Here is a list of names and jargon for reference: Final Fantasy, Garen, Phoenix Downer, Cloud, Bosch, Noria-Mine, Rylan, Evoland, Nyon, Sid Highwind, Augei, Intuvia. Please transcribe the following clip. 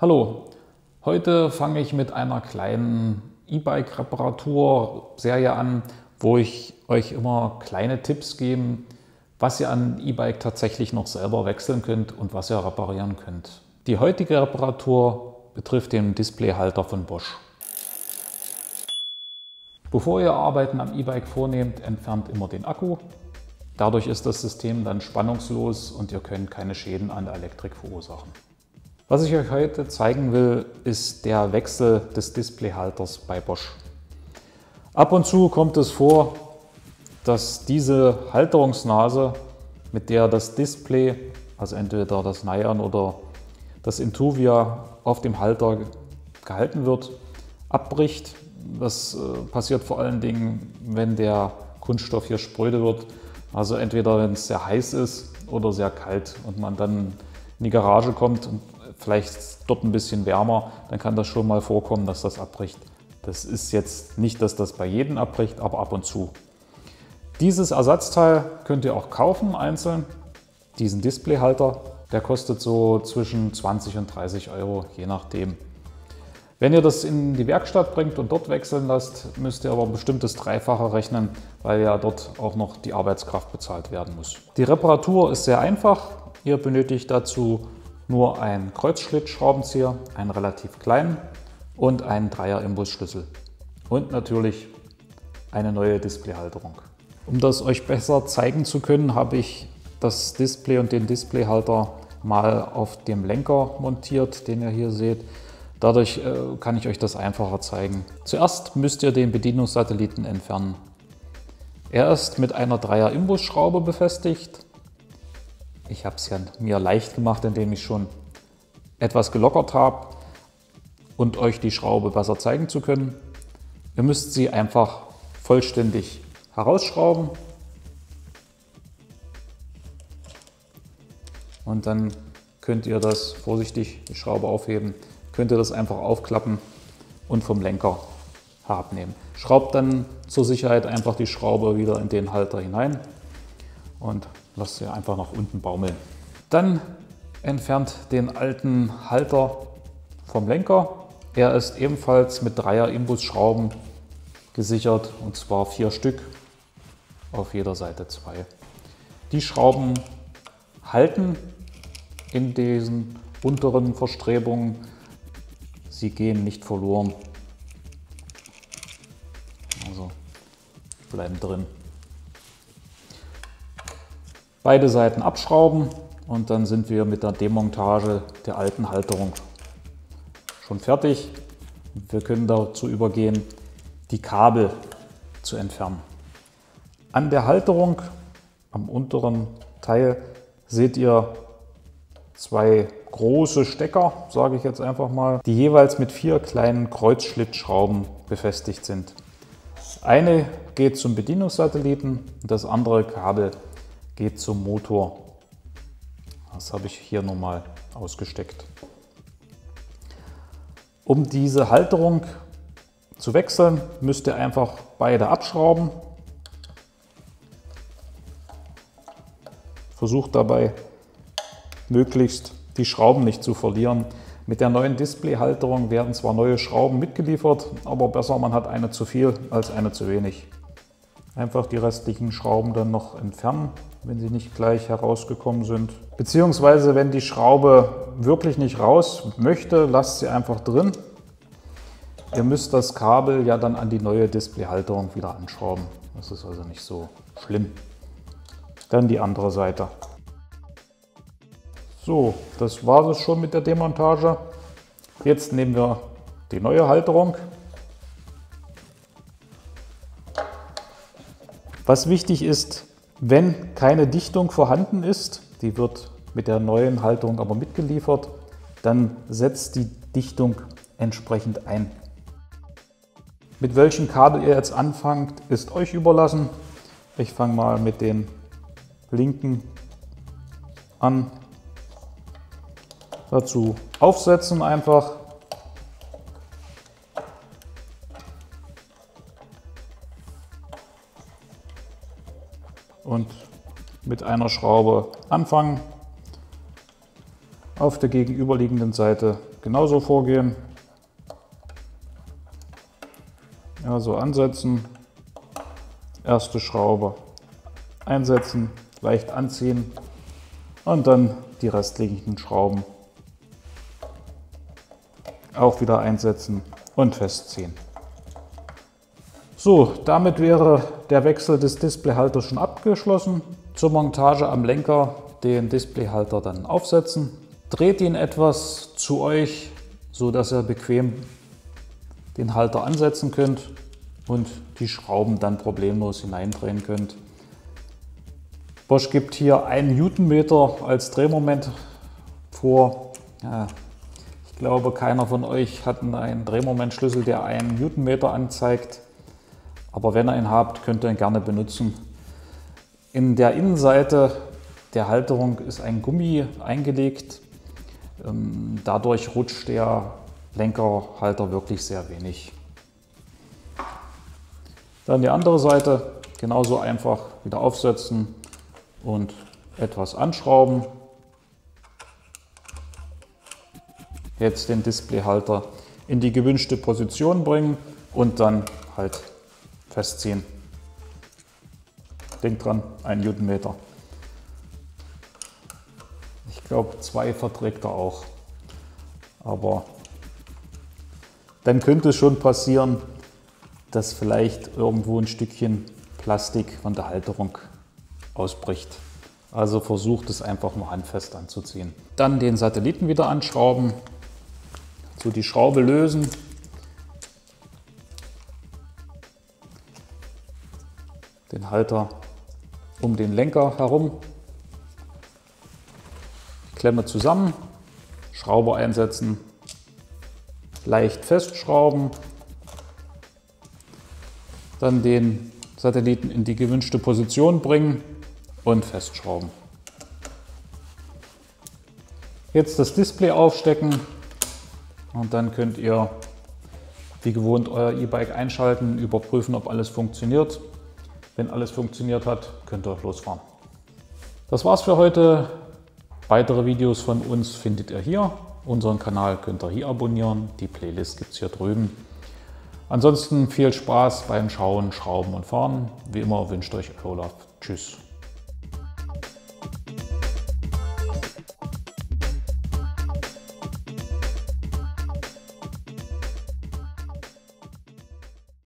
Hallo, heute fange ich mit einer kleinen E-Bike-Reparatur-Serie an, wo ich euch immer kleine Tipps gebe, was ihr an E-Bike tatsächlich noch selber wechseln könnt und was ihr reparieren könnt. Die heutige Reparatur betrifft den Displayhalter von Bosch. Bevor ihr Arbeiten am E-Bike vornehmt, entfernt immer den Akku. Dadurch ist das System dann spannungslos und ihr könnt keine Schäden an der Elektrik verursachen. Was ich euch heute zeigen will, ist der Wechsel des Displayhalters bei Bosch. Ab und zu kommt es vor, dass diese Halterungsnase, mit der das Display, also entweder das Nyon oder das Intuvia auf dem Halter gehalten wird, abbricht. Das passiert vor allen Dingen, wenn der Kunststoff hier spröde wird, also entweder wenn es sehr heiß ist oder sehr kalt und man dann in die Garage kommt und vielleicht dort ein bisschen wärmer, dann kann das schon mal vorkommen, dass das abbricht. Das ist jetzt nicht, dass das bei jedem abbricht, aber ab und zu. Dieses Ersatzteil könnt ihr auch kaufen, einzeln. Diesen Displayhalter, der kostet so zwischen 20 und 30 Euro, je nachdem. Wenn ihr das in die Werkstatt bringt und dort wechseln lasst, müsst ihr aber ein bestimmtes Dreifache rechnen, weil ja dort auch noch die Arbeitskraft bezahlt werden muss. Die Reparatur ist sehr einfach. Ihr benötigt dazu nur einen Kreuzschlitzschraubenzieher, einen relativ kleinen und einen 3er-Imbusschlüssel und natürlich eine neue Displayhalterung. Um das euch besser zeigen zu können, habe ich das Display und den Displayhalter mal auf dem Lenker montiert, den ihr hier seht. Dadurch kann ich euch das einfacher zeigen. Zuerst müsst ihr den Bedienungssatelliten entfernen. Er ist mit einer 3er-Imbusschraube befestigt. Ich habe es ja mir leicht gemacht, indem ich schon etwas gelockert habe und euch die Schraube besser zeigen zu können. Ihr müsst sie einfach vollständig herausschrauben und dann könnt ihr das vorsichtig, die Schraube aufheben, könnt ihr das einfach aufklappen und vom Lenker abnehmen. Schraubt dann zur Sicherheit einfach die Schraube wieder in den Halter hinein und lasst sie einfach nach unten baumeln. Dann entfernt den alten Halter vom Lenker. Er ist ebenfalls mit 3er-Imbusschrauben gesichert, und zwar 4 Stück, auf jeder Seite 2. Die Schrauben halten in diesen unteren Verstrebungen. Sie gehen nicht verloren, also bleiben drin. Beide Seiten abschrauben und dann sind wir mit der Demontage der alten Halterung schon fertig. Wir können dazu übergehen, die Kabel zu entfernen. An der Halterung, am unteren Teil, seht ihr zwei große Stecker, sage ich jetzt einfach mal, die jeweils mit 4 kleinen Kreuzschlitzschrauben befestigt sind. Eine geht zum Bedienungssatelliten und das andere Kabel geht zum Motor. Das habe ich hier nochmal ausgesteckt. Um diese Halterung zu wechseln, müsst ihr einfach beide abschrauben. Versucht dabei möglichst die Schrauben nicht zu verlieren. Mit der neuen Displayhalterung werden zwar neue Schrauben mitgeliefert, aber besser, man hat eine zu viel als eine zu wenig. Einfach die restlichen Schrauben dann noch entfernen, wenn sie nicht gleich herausgekommen sind. Beziehungsweise, wenn die Schraube wirklich nicht raus möchte, lasst sie einfach drin. Ihr müsst das Kabel ja dann an die neue Displayhalterung wieder anschrauben. Das ist also nicht so schlimm. Dann die andere Seite. So, das war es schon mit der Demontage. Jetzt nehmen wir die neue Halterung. Was wichtig ist, wenn keine Dichtung vorhanden ist, die wird mit der neuen Halterung aber mitgeliefert, dann setzt die Dichtung entsprechend ein. Mit welchem Kabel ihr jetzt anfangt, ist euch überlassen. Ich fange mal mit dem linken an. Dazu aufsetzen einfach. Und mit einer Schraube anfangen, Auf der gegenüberliegenden Seite genauso vorgehen. Ja, so ansetzen, erste Schraube einsetzen, leicht anziehen und dann die restlichen Schrauben auch wieder einsetzen und festziehen. So, damit wäre der Wechsel des Displayhalters schon abgeschlossen. Zur Montage am Lenker den Displayhalter dann aufsetzen. Dreht ihn etwas zu euch, so dass ihr bequem den Halter ansetzen könnt und die Schrauben dann problemlos hineindrehen könnt. Bosch gibt hier 1 Newtonmeter als Drehmoment vor. Ja, ich glaube, keiner von euch hat einen Drehmomentschlüssel, der 1 Newtonmeter anzeigt. Aber wenn ihr ihn habt, könnt ihr ihn gerne benutzen. In der Innenseite der Halterung ist ein Gummi eingelegt. Dadurch rutscht der Lenkerhalter wirklich sehr wenig. Dann die andere Seite genauso einfach wieder aufsetzen und etwas anschrauben. Jetzt den Displayhalter in die gewünschte Position bringen und dann halt festziehen. Denkt dran, 1 Newtonmeter. Ich glaube, 2 verträgt er auch. Aber dann könnte es schon passieren, dass vielleicht irgendwo ein Stückchen Plastik von der Halterung ausbricht. Also versucht es einfach nur handfest anzuziehen. Dann den Satelliten wieder anschrauben, so die Schraube lösen. Den Halter um den Lenker herum, Klemme zusammen, Schraube einsetzen, leicht festschrauben, dann den Satelliten in die gewünschte Position bringen und festschrauben. Jetzt das Display aufstecken und dann könnt ihr wie gewohnt euer E-Bike einschalten, überprüfen, ob alles funktioniert. Wenn alles funktioniert hat, könnt ihr losfahren. Das war's für heute. Weitere Videos von uns findet ihr hier. Unseren Kanal könnt ihr hier abonnieren. Die Playlist gibt es hier drüben. Ansonsten viel Spaß beim Schauen, Schrauben und Fahren. Wie immer wünscht euch Olaf. Tschüss.